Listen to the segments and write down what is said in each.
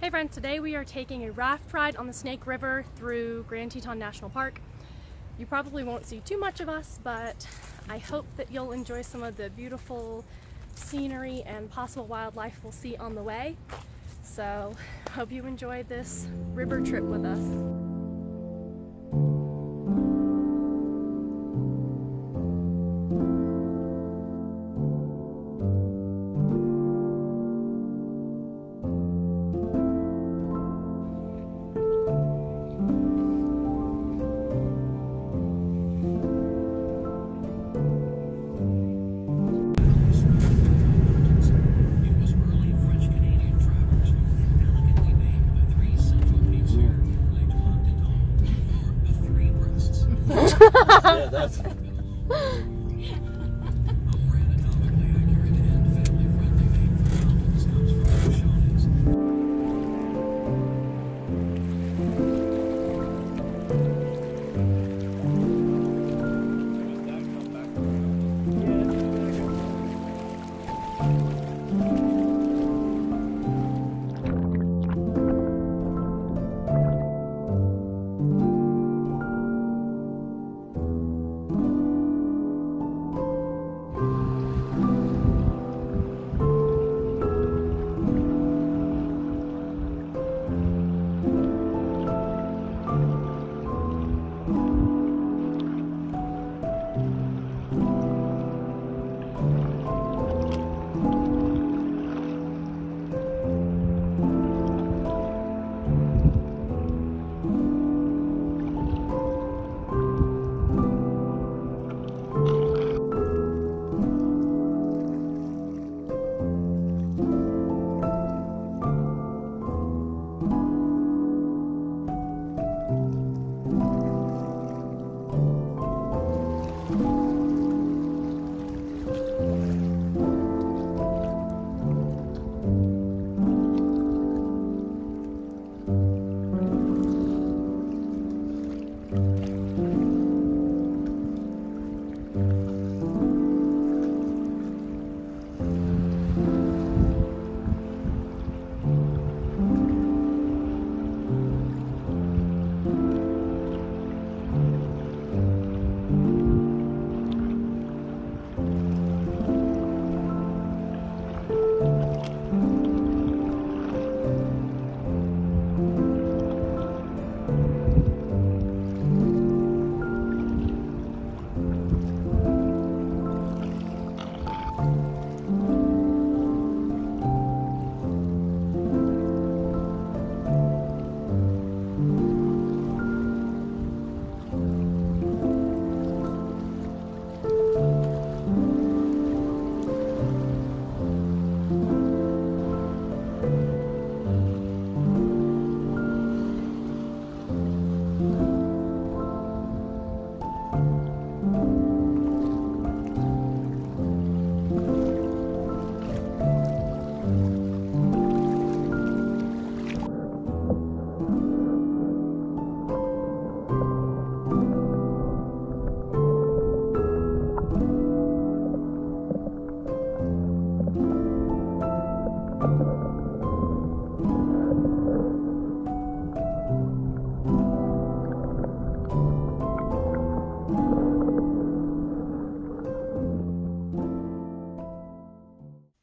Hey friends, today we are taking a raft ride on the Snake River through Grand Teton National Park. You probably won't see too much of us, but I hope that you'll enjoy some of the beautiful scenery and possible wildlife we'll see on the way. So, hope you enjoy this river trip with us. Yeah, that's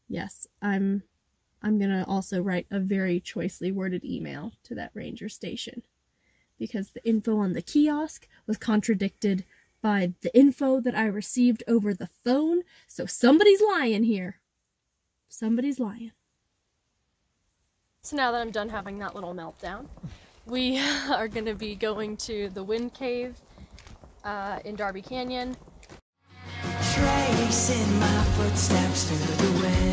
Yes, I'm gonna also write a very choicely worded email to that ranger station because the info on the kiosk was contradicted by the info that I received over the phone, so somebody's lying here. Somebody's lying. So now that I'm done having that little meltdown, we are gonna be going to the wind cave in Darby Canyon. Tracing my footsteps through the wind.